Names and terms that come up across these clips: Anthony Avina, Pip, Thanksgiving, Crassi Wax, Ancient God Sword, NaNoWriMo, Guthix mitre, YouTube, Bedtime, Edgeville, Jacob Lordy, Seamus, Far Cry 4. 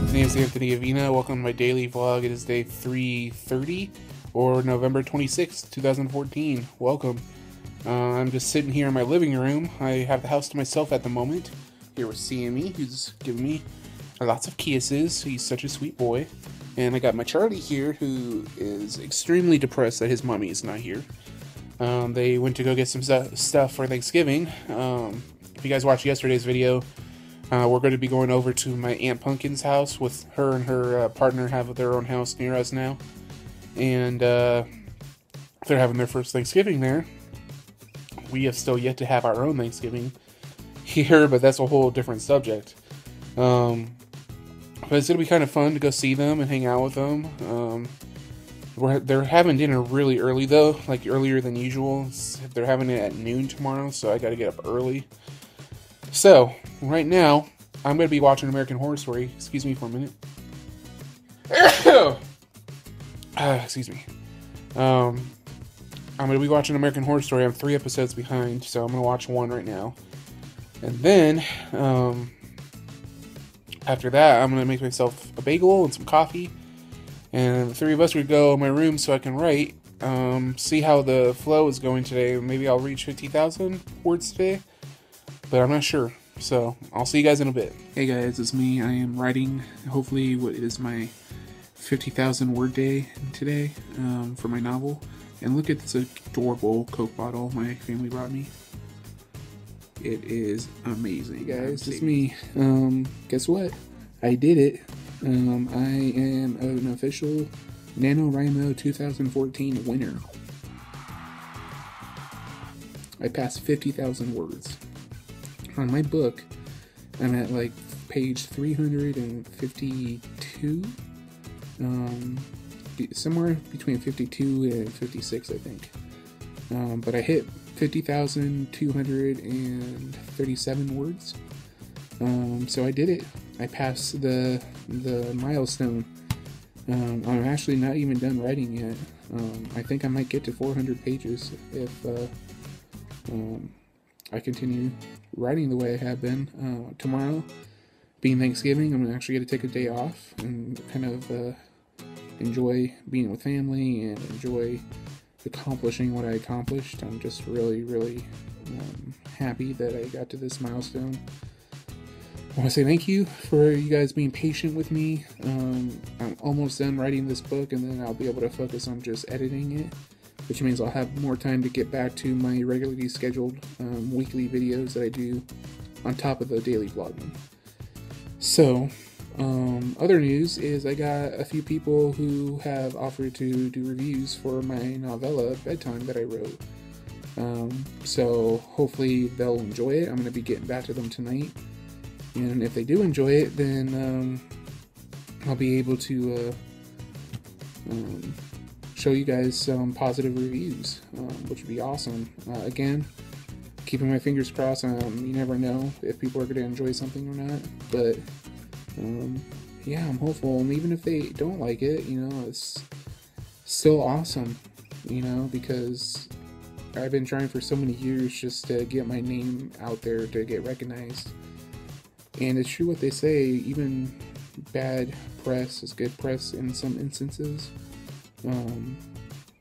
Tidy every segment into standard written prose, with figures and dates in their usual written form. My name is Anthony Avina. Welcome to my daily vlog. It is day 330 or November 26th, 2014. Welcome. I'm just sitting here in my living room. I have the house to myself at the moment. Here with CME, who's giving me lots of kisses. He's such a sweet boy. And I got my Charlie here, who is extremely depressed that his mommy is not here. They went to go get some stuff for Thanksgiving. If you guys watched yesterday's video, we're going to be going over to my Aunt Pumpkin's house with her and her partner have their own house near us now. And they're having their first Thanksgiving there. We have still yet to have our own Thanksgiving here, but that's a whole different subject. But it's going to be kind of fun to go see them and hang out with them. They're having dinner really early though, like earlier than usual. They're having it at noon tomorrow, so I got to get up early. So, right now, I'm going to be watching American Horror Story. Excuse me for a minute. Excuse me. I'm going to be watching American Horror Story. I'm 3 episodes behind, so I'm going to watch 1 right now. And then, after that, I'm going to make myself a bagel and some coffee. And the 3 of us would go in my room so I can write. See how the flow is going today. Maybe I'll reach 50,000 words today. But I'm not sure, so I'll see you guys in a bit. Hey guys, it's me. I am writing, hopefully, what is my 50,000 word day today for my novel. And look at this adorable Coke bottle my family brought me. It is amazing. Hey guys, it's me. Guess what? I did it. I am an official NaNoWriMo 2014 winner. I passed 50,000 words. On my book, I'm at like page 352, somewhere between 52 and 56, I think. But I hit 50,237 words, so I did it. I passed the milestone. I'm actually not even done writing yet. I think I might get to 400 pages if I continue writing the way I have been. Tomorrow, being Thanksgiving, I'm actually going to take a day off and kind of enjoy being with family and enjoy accomplishing what I accomplished. I'm just really, really happy that I got to this milestone. I want to say thank you for you guys being patient with me. I'm almost done writing this book, and then I'll be able to focus on just editing it, which means I'll have more time to get back to my regularly scheduled weekly videos that I do on top of the daily vlogging. So, other news is I got a few people who have offered to do reviews for my novella, Bedtime, that I wrote. So hopefully they'll enjoy it. I'm going to be getting back to them tonight. And if they do enjoy it, then I'll be able to show you guys some positive reviews, which would be awesome. Again, keeping my fingers crossed. You never know if people are going to enjoy something or not, but yeah, I'm hopeful. And even if they don't like it, you know, it's still awesome, you know, because I've been trying for so many years just to get my name out there, to get recognized. And it's true what they say, even bad press is good press in some instances.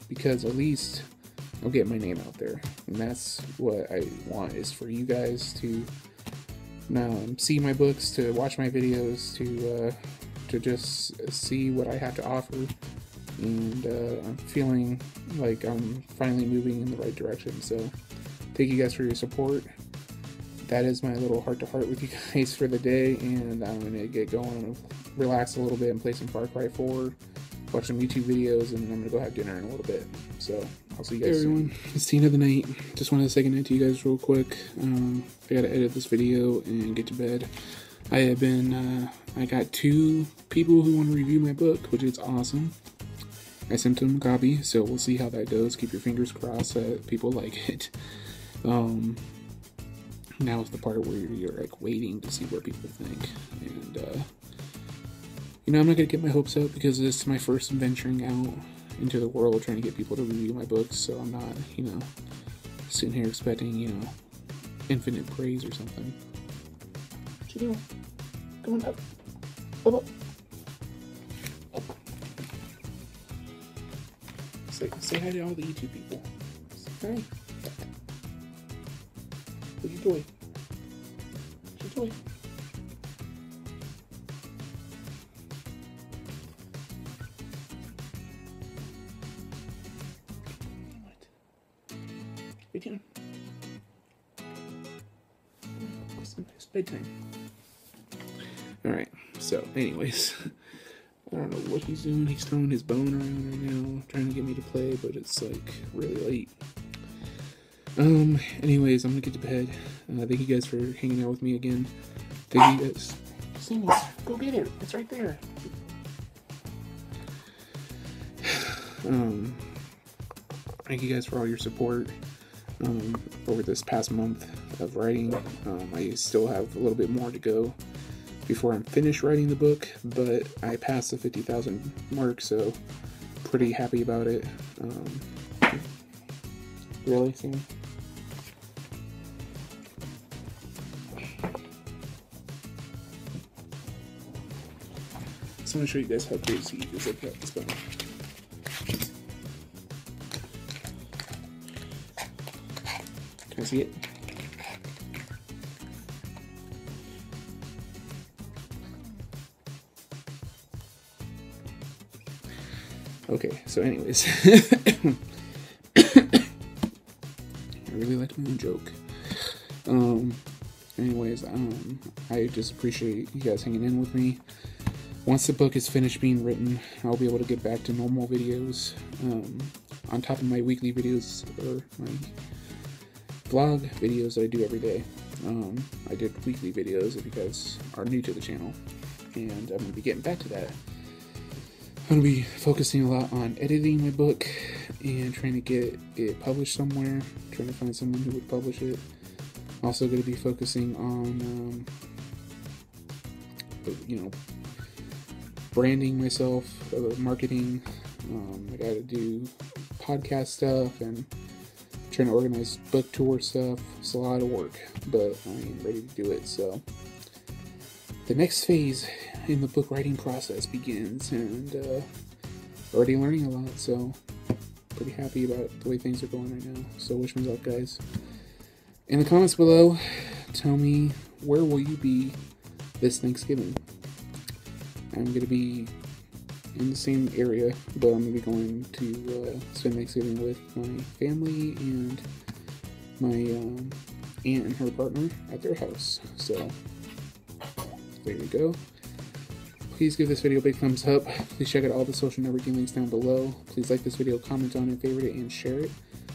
Because at least I'll get my name out there, and that's what I want, is for you guys to see my books, to watch my videos, to just see what I have to offer. And I'm feeling like I'm finally moving in the right direction, so thank you guys for your support. That is my little heart-to-heart with you guys for the day, and I'm going to get going and relax a little bit and play some Far Cry 4. Watch some YouTube videos, and I'm gonna go have dinner in a little bit. So I'll see you guys soon. Hey everyone, it's the end of the night. Just wanted to say goodnight to you guys real quick. I gotta edit this video and get to bed. I have been, I got 2 people who want to review my book, which is awesome. I sent them a copy, so we'll see how that goes. Keep your fingers crossed that people like it. Now is the part where you're like waiting to see what people think. And, you know, I'm not going to get my hopes up because this is my first venturing out into the world trying to get people to review my books, so I'm not, you know, sitting here expecting, you know, infinite praise or something. What you doing? Come on up. Up. Say hi to all the YouTube people. Say hi. What's your toy? What's your toy? Bedtime. It's bedtime. Alright, so anyways, I don't know what he's doing. He's throwing his bone around right now, trying to get me to play, but it's like really late. Anyways, I'm gonna get to bed. Thank you guys for hanging out with me again. Thank you guys. Seamus, go get it. It's right there. Thank you guys for all your support. Over this past month of writing. I still have a little bit more to go before I'm finished writing the book, but I passed the 50,000 mark, so pretty happy about it. Really, Sam? So I'm gonna show you guys how crazy this is going. Can I see it? Okay, so anyways. I really like my own joke. Anyways, I just appreciate you guys hanging in with me. Once the book is finished being written, I'll be able to get back to normal videos. On top of my weekly videos, or my vlog videos that I do every day. I did weekly videos if you guys are new to the channel, and I'm gonna be getting back to that. I'm gonna be focusing a lot on editing my book and trying to get it published somewhere, trying to find someone who would publish it. Also gonna be focusing on, you know, branding myself, marketing. I gotta do podcast stuff and trying to organize book tour stuff. It's a lot of work, but I am ready to do it. So the next phase in the book writing process begins, and already learning a lot, so pretty happy about the way things are going right now. So wish me luck, guys. In the comments below, tell me, where will you be this Thanksgiving? I'm going to be in the same area, but I'm going to be going to spend Thanksgiving with my family and my aunt and her partner at their house. So there you go. Please give this video a big thumbs up. Please check out all the social networking links down below. Please like this video, comment on it, favorite it, and share it.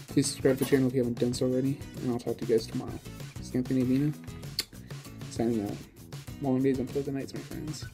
Please subscribe to the channel if you haven't done so already, and I'll talk to you guys tomorrow. It's Anthony Avina, signing out. Long days and pleasant nights, my friends.